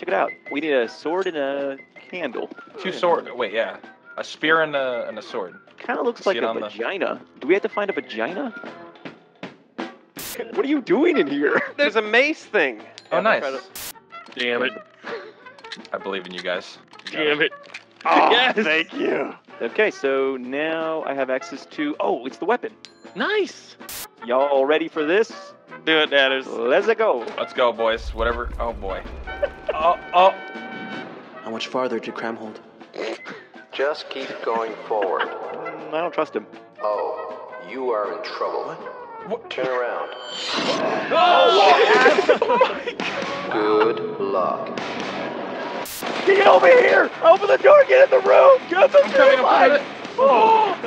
Check it out. We need a sword and a candle. Two swords. Wait, yeah. A spear and a sword. Kind of looks like a vagina. Do we have to find a vagina? What are you doing in here? There's a mace thing. Oh, yeah, nice. Damn it. I believe in you guys. Damn it. Oh, yes. Thank you. Okay, so now I have access to... Oh, it's the weapon. Nice. Y'all ready for this? Do it, Dadders. Let's go. Let's go, boys. Whatever. Oh, boy. Oh. How much farther to Cramhold? Just keep going forward. I don't trust him. Oh, you are in trouble. What? Turn around. Oh, oh my God. Good luck. Get over here! Open the door! Get in the room! Get the room! Oh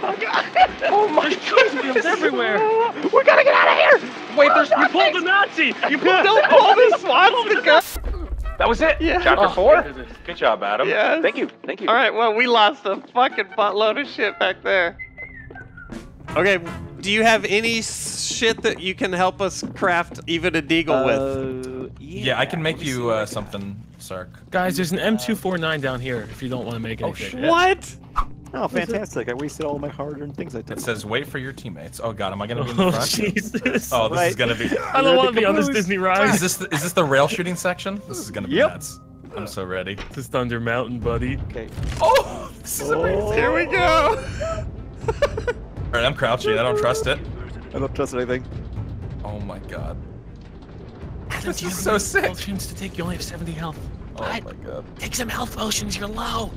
my God! Oh my God! There's everywhere! We gotta get out of here! Wait, there's you pulled the Nazi! You pulled the swastika! That was it. Yeah. Chapter 4. Good job, Adam. Yes. Thank you. Thank you. All right. Well, we lost a fucking buttload of shit back there. Okay. Do you have any shit that you can help us craft even a deagle with? Yeah, I can make you something. Sark. Guys, there's an M249 down here if you don't want to make anything. Oh, what? Oh, fantastic. I wasted all my hard-earned things I took. It says, wait for your teammates. Oh, God, am I going to be in the front? Jesus. Oh, this is going to be... I don't want to be on this Disney ride. Is this the rail shooting section? This is going to be nuts. I'm so ready. This is Thunder Mountain, buddy. Okay. Oh, this is amazing. Here we go. All right, I'm crouching. I don't trust it. I don't trust anything. Oh, my God. This is so sick. Potions to take. You only have 70 health. Oh my God. Take some health potions. You're low.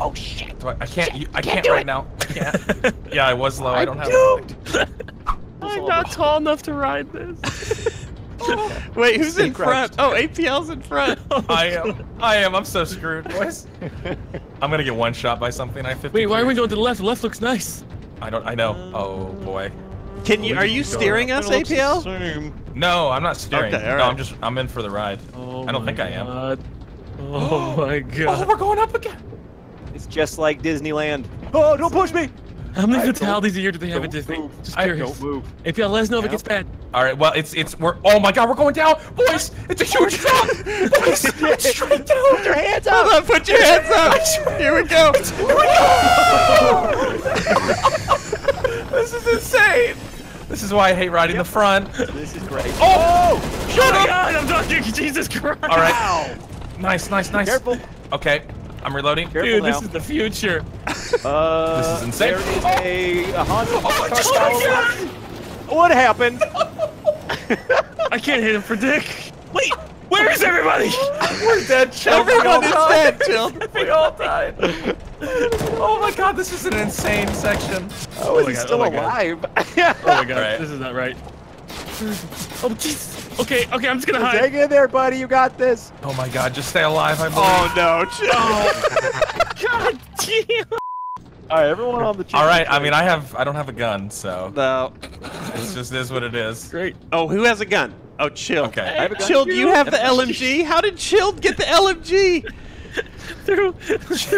Oh shit. I can't. I can't right now. I can't. Yeah, I was low. I don't have. I'm not tall enough to ride this. Wait, who's in front? Oh, APL's in front. I am. I'm so screwed, boys. I'm gonna get one shot by something. Wait, why are we going to the left? The left looks nice. I know. Oh boy. Can you? Are you steering us, APL? No, I'm not steering. Okay, right. No, I'm in for the ride. Oh I don't think I am. God. Oh my God. Oh, we're going up again. It's just like Disneyland. Oh, don't push me. How many fatalities a year do they have at Disney? Move. Just curious. Don't move. APL, let us know if it gets bad. All right, well, we're, oh my God, we're going down. Boys, it's a huge drop. Boys, it's straight down. Put your hands up. Hold on, put your hands up. Here we go. Here we go. This is insane. This is why I hate riding the front. This is great. Oh! Shut up! God, I'm talking. Jesus Christ! All right. Ow. Nice. Careful. Okay, I'm reloading. Careful dude, now. This is the future. This is insane. There is a Honda. Oh my God! What happened? I can't hit him for dick. Wait, where is everybody? We're dead, Chilled. Everyone is dead, Chilled. We all died. Oh my God, this is an insane section. Oh, he's still alive. Oh my God, right. This is not right. Oh jeez. Okay, I'm just gonna hide. Hang in there, buddy. You got this. Oh my God, just stay alive. I believe. Oh no, Chilled. Oh. God damn. All right, everyone on the. All right, train. I mean, I don't have a gun, so. No. It's just is what it is. Great. Oh, who has a gun? Oh, Chilled. Okay. I have a gun. Chilled, you have the LMG. How did Chilled get the LMG? Through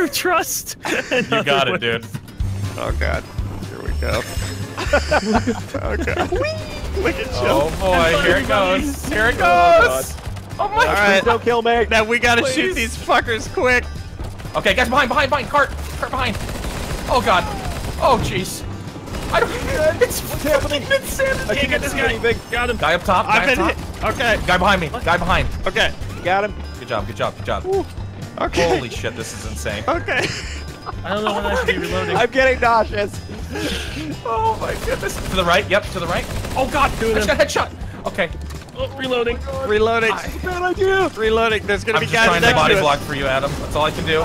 trust. You got it, dude. Oh God. Here we go. Oh God. Look at Chilled. Oh boy, here it goes. Here it goes. Oh my God. Don't kill me. Now we gotta shoot these fuckers quick. Okay, guys, behind, cart behind. Oh God. Oh jeez. I don't. What's happening? I can't get this guy. Got him. Guy up top. Okay. Guy behind me. Guy behind. Okay. Got him. Good job. Ooh. Okay. Holy shit, this is insane. Okay. I don't know when I should be reloading. I'm getting nauseous. Oh my goodness. To the right, yep, to the right. Oh God, dude. I just got a headshot. Okay. Oh, reloading. Oh reloading. That's a bad idea. Reloading. There's going to be guys next to us. I'm trying to body block for you, Adam. That's all I can do.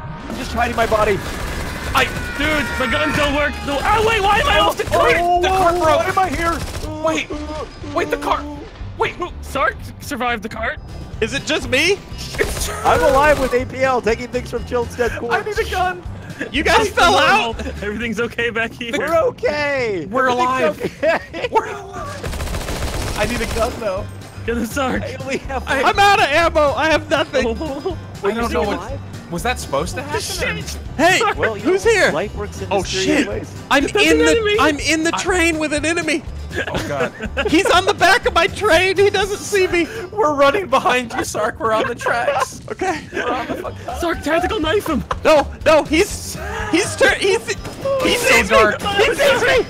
I'm just hiding my body. Dude, my guns don't work. No. Oh, wait, why am I off the cart? The cart broke. Why am I here? Wait, the cart. Wait, Sark survived the cart? Is it just me? I'm alive with APL taking things from Chilled's dead corpse. I need a gun. You guys fell out. Everything's okay back here. We're okay. We're alive. Okay. We're alive. I need a gun though. Get the Sark. I'm out of ammo. I have nothing. Oh. I don't know what. Was that supposed to happen? Shit. Hey, who's here? Life works in mysterious ways. I'm in the train with an enemy. Oh, God. He's on the back of my train. He doesn't see me. We're running behind you, Sark. We're on the tracks. Okay. We're on the fucking... Sark, tactical knife him. No, no. He sees me. He sees me.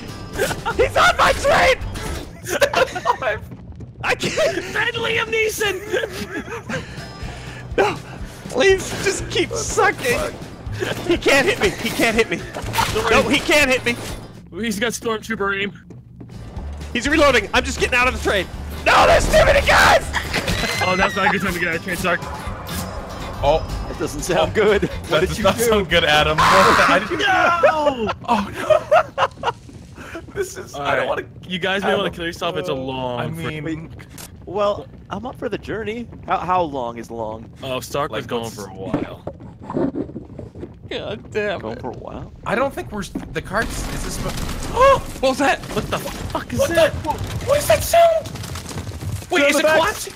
He's on my train. I can't. Fed Liam Neeson. No. Please, just keep sucking. He can't hit me. He can't hit me. No, he can't hit me. He's got stormtrooper aim. He's reloading. I'm just getting out of the train. No, there's too many guys! Oh, that's not a good time to get out of the train, Sark. Oh. That doesn't sound good. What did you do? That does not sound good, Adam. No! Oh, no. This is... I don't want to... You guys may want to kill yourself. It's a long... I mean... Well, I'm up for the journey. How long is long? Oh, Stark was going for a while. God damn it. Going for a while? I don't think we're... The cart's... Is this... Oh! What was that? What the fuck is that? What is that sound? Wait, is it clutch?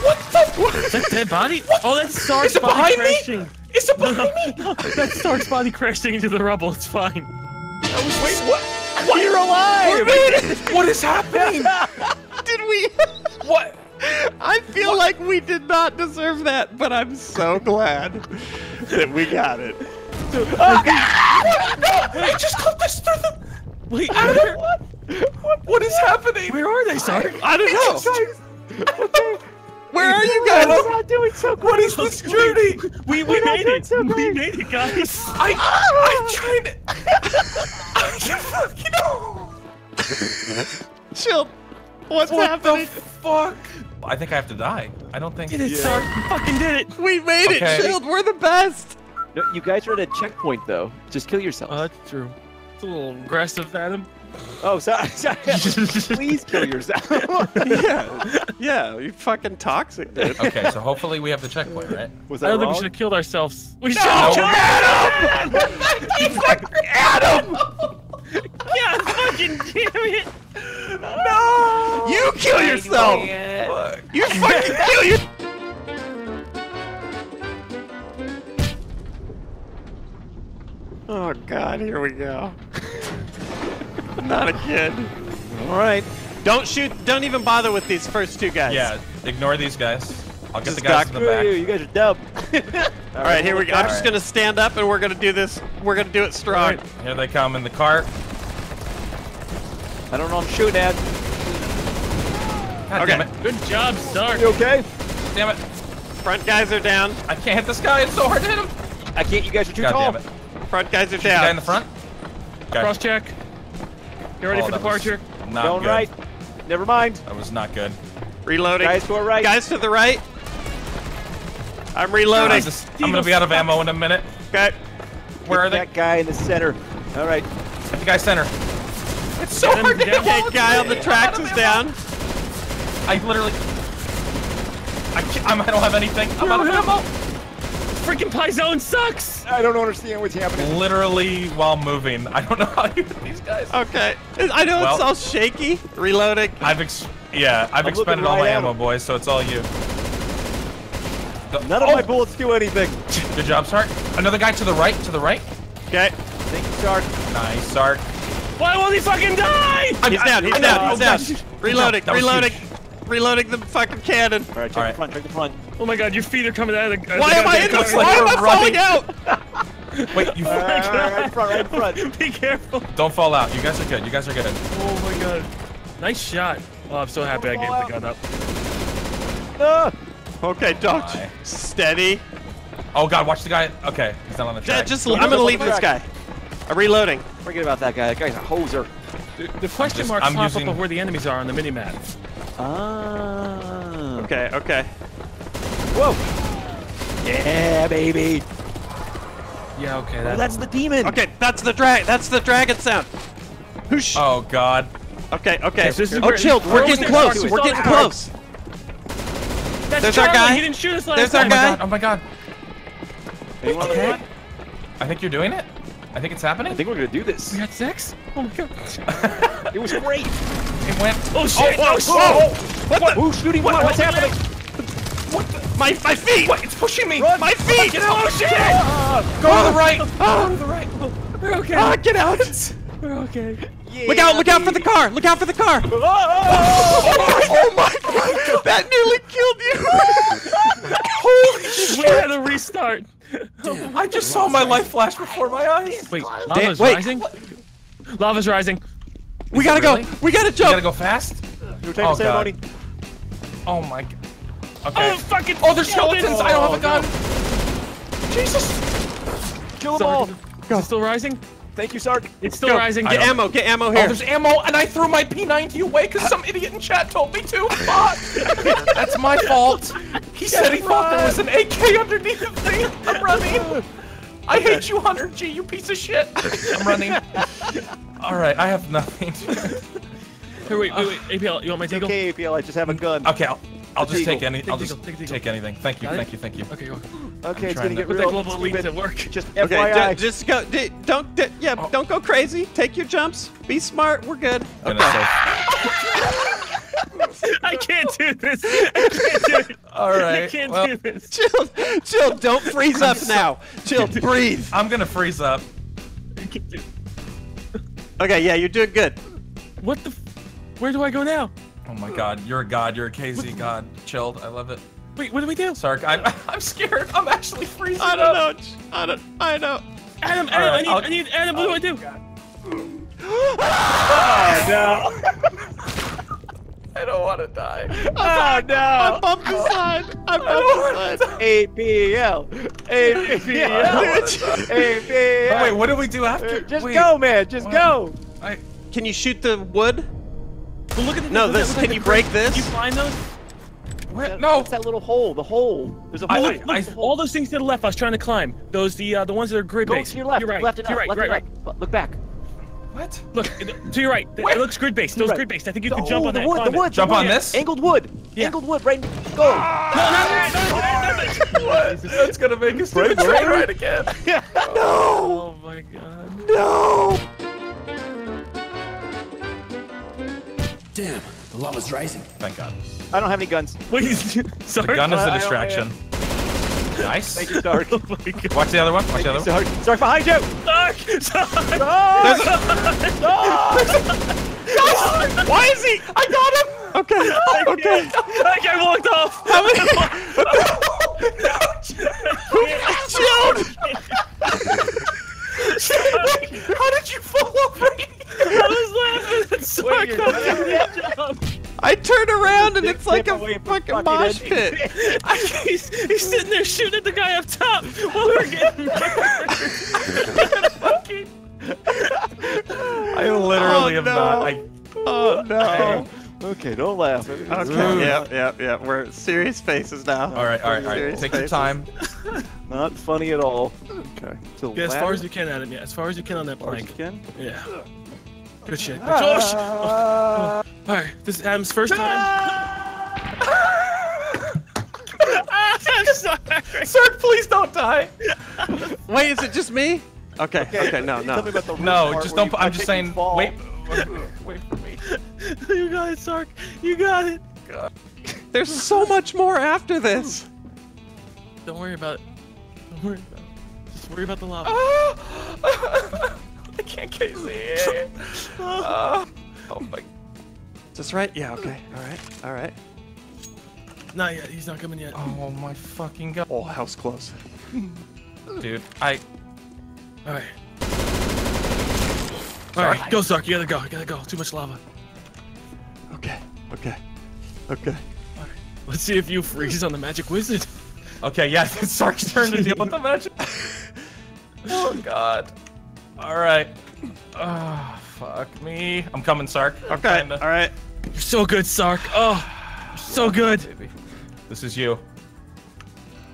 What the... What? Is that dead body? What? Oh, that's Stark's body crashing. Is it behind me? No, that's Stark's body crashing into the rubble. It's fine. Wait, what? You're alive! What is happening? Did we? What? I feel like we did not deserve that, but I'm so glad that we got it. Dude, no! I just clipped this through the... Wait, I don't know what is happening? Where are they, Sark? I don't know. Okay. Where are you guys? We're not doing so great. What is this journey? We made it. So we made it, guys. I tried it. I can't fucking know. Chill. What happening? What the fuck? I think I have to die. I don't think... Did it, Sark? You fucking did it. We made it, Chilled. We're the best. No, you guys are at a checkpoint, though. Just kill yourself. Oh, that's true. It's a little aggressive, Adam. Oh, sorry. Please kill yourself. Yeah, you fucking toxic, dude. Okay, so hopefully we have the checkpoint, right? Was that I don't think we should have killed ourselves. We should have killed Adam! Adam! God fucking damn it! No! You kill yourself! You fucking kill yourself! Oh God, here we go. Not a kid. All right. Don't shoot. Don't even bother with these first two guys. Yeah, ignore these guys. I'll get the guys in the back. You guys are dumb. All right, here we go. I'm just gonna stand up and we're gonna do this. We're gonna do it strong. Right. Here they come in the cart. I don't know. I'm shooting at. God damn it. Good job, Stark. You okay? Damn it. Front guys are down. I can't hit this guy. It's so hard to hit him. I can't. You guys are too tall. Damn it. Front guys are down. Guy in the front. Cross check. You ready for departure? Going right. Never mind. That was not good. Reloading. Guys to our right. Guys to the right. I'm reloading. I'm gonna be out of ammo in a minute. Okay. Where are they? That guy in the center. All right. Hit the guy center. It's so hard to hit. Okay, guy on the tracks is down. I literally. I don't have anything. I'm out of ammo. Freaking pie zone sucks! I don't understand what's happening. Literally while moving. I don't know how you hit these guys. Okay. I know it's all shaky. Reloading. I've expended all my ammo, boys, so it's all you. None of my bullets do anything. Good job, Sark. Another guy to the right, Okay. Thank you, Sark. Nice, Sark. Why won't he fucking die? He's down. Reloading. Reloading the fucking cannon. All right, check the front. Oh my God, your feet are coming out of the. Why am I in the front? Why am I falling out? Wait, you. Right in front. Be careful. Don't fall out. You guys are good. Oh my God. Nice shot. Oh, I'm so happy I gave the gun up. Okay, don't. Steady. Oh God, watch the guy. Okay, he's not on the track. Yeah, I'm gonna leave this guy. I'm reloading. Forget about that guy. That guy's a hoser. The question marks pop up of where the enemies are on the mini map. Ah. Okay. Whoa. Yeah, baby. Yeah, okay. That's the demon. Okay, that's the dragon sound. Whoosh. Oh God. Okay. So Chilled. We're getting close. There's our guy. He didn't shoot us last time. Oh my God. Okay. I think you're doing it. I think it's happening. I think we're gonna do this. We got sex? Oh my God. It was great. It went. Oh shit! Whoa! Who's shooting? What's happening? What the? My feet! What? It's pushing me! Run. My feet! Oh shit! Go to the right! Go to the right! We're okay. Get out! We're okay. Yeah, look out for the car! Look out for the car! Oh, oh my god! That nearly killed you! Holy shit! We had to restart. Dude, I just saw my life flash before my eyes. Wait, lava's rising? What? Lava's rising. We gotta go! Really? We gotta jump! We gotta go fast? You're taking ceremony. Oh my god. Okay. Oh, fucking there's skeletons! Oh, I don't have a gun! No. Jesus! Kill them all! Is it still rising? Thank you, Sark. It's still rising. Get ammo. Get ammo here. Oh, there's ammo, and I threw my P90 away because some idiot in chat told me to. Fuck! That's my fault. He said he thought there was an AK underneath of me. I'm running. I hate you, Hunter G, you piece of shit. I'm running. Alright, I have nothing. Here, wait. APL, you want my deagle? Okay, APL, I just have a gun. Okay, I'll just take anything. I'll just take anything. Thank you, thank you. Okay, you're welcome. Okay, it's gonna get real to work. Just FYI. Just go. Don't go crazy. Take your jumps. Be smart. We're good. Okay. I can't do this. I can't do it. All right. I can't do this. Chill. Don't freeze up now. Chill. Breathe. I'm gonna freeze up. I can't do it. Okay. Yeah, you're doing good. What the? Where do I go now? Oh my god, you're a god, you're a KZ god. Chilled, I love it. Wait, what do we do? Sark, I'm scared. I'm actually freezing up. I don't know. Adam, right, I need Adam, what do I do? God. Oh no. I don't want to die. Oh no. I bumped the sign. APL. Wait, what do we do after? Just go, man, just go. Can you shoot the wood? Well, look at the, can you break this? Can you find those? Where? No! It's that little hole, the hole. There's a hole. Look, all those things to the left I was trying to climb. Those, the ones that are grid-based. Go to your left, left and right. Look back. What? Look, to your right. It looks grid-based, those grid-based. I think you can jump on that. The wood. Jump on this? Angled wood. Yeah. Angled wood, right. Go. No. That's gonna make us do right again. No! Oh my god. No! Damn, the lava's rising. Thank God. I don't have any guns. Please. The gun is a distraction. Nice. Thank you, Sark. Oh watch the other one. Watch the other one. Sark behind you. Sark! Why is he? I got him. Okay. I walked off. How many? How did you fall over? I was laughing at Sark. I turn around and it's like a fucking mosh pit. He's sitting there shooting at the guy up top while we're getting murdered. I literally am not. Oh no. Okay, don't laugh. Okay. Yeah. We're serious faces now. All right. Take your time. Not funny at all. Okay. Get as far as you can, Adam. Yeah, as far as you can on that plank. Yeah. Good shit. All right, this is Adam's first time. I'm sorry. Sir, please don't die. Wait, is it just me? Okay. No, just don't. I'm just saying. Wait for me. You got it, Sark. You got it. God. There's so much more after this. Don't worry about it. Don't worry about it. Just worry about the lava. I can't KZ. Oh my. Is this right? Yeah. Okay. All right. Not yet. He's not coming yet. Oh my fucking god. Oh, house close. Dude, All right. All right, go, Sark. You gotta go. Too much lava. Okay. All right. Let's see if you freeze on the magic wizard. Okay. Yeah. It's Sark's turn to deal with the magic. Oh god. All right. Oh, fuck me. I'm coming, Sark. Okay. All right. You're so good, Sark. Oh, you're so good. Baby. This is you.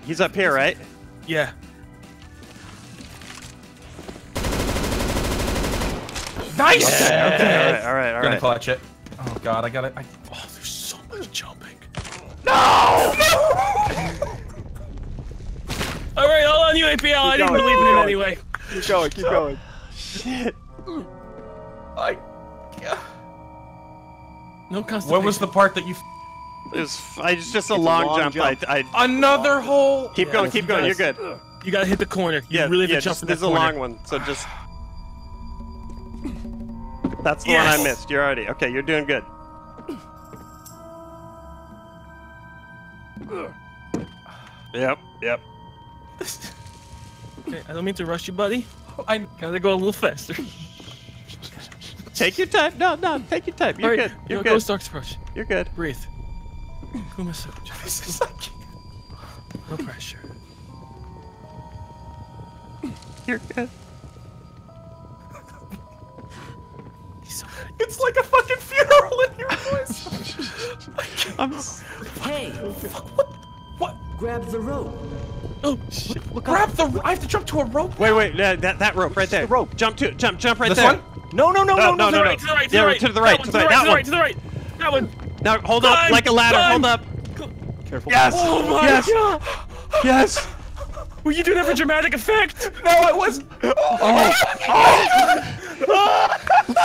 He's up here, right? Yeah. Nice. Yeah. Okay. All right. Gonna clutch it. Oh god, I got it. Oh, there's so much jumping. No! All right, all on you, APL. I didn't believe in it anyway. Keep going. Shit. No custom. What was the part that you? It's just a long jump. Another hole. Keep going. You're good. You gotta hit the corner. You really have to jump. This is a long one, so just. That's the one I missed. You're already. Okay, you're doing good. Yep, yep. Okay, I don't mean to rush you, buddy. I gotta go a little faster. Take your time. No, no, take your time. You're right, good. You're good. Go Stark's approach. You're good. Breathe. Kuma-san. No pressure. You're good. He's so good. It's like a fucking funeral in your voice. Hey. What? Grab the rope. Oh shit! Grab the rope. I have to jump to a rope. Wait, wait. That rope right there. The rope. Jump to it. Jump right there. This one? No. To the right. That one. Now hold up like a ladder. Hold up. Careful. Yes. Oh my God. Yes. Will you do that for dramatic effect? No, it wasn't. Oh.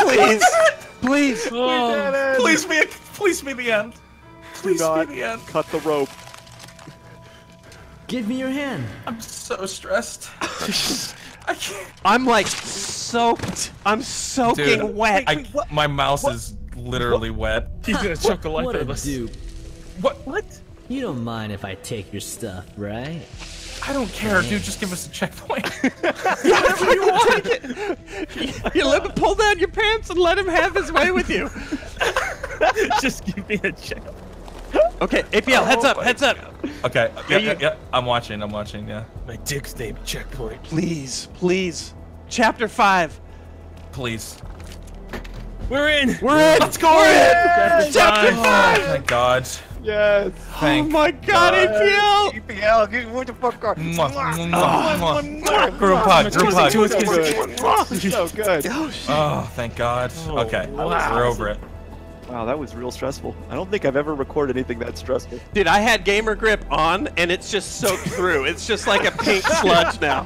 Please. Please. Oh. Please be the end. Please be the end. Cut the rope. Give me your hand. I'm so stressed. I can't. I'm like soaked. I'm soaking wet. Wait, my mouse is literally wet. He's gonna choke the life out of us. What? You don't mind if I take your stuff, right? I don't care, dude. Just give us a checkpoint. Whatever you want. You let him pull down your pants and let him have his way with you. Just give me a checkpoint. Okay, APL, heads up. Okay, yeah, I'm watching, yeah. My dick's name, checkpoint. Please. Chapter 5. Please. We're in. Let's go. We're in. Chapter 5. Oh, thank God. Yes. Oh my God, APL. APL, what the fuck are you? Group hug. So good. Oh, thank God. Okay, we're over it. Wow, that was real stressful. I don't think I've ever recorded anything that stressful. Dude, I had Gamer Grip on, and it's just soaked through. It's just like a pink sludge now.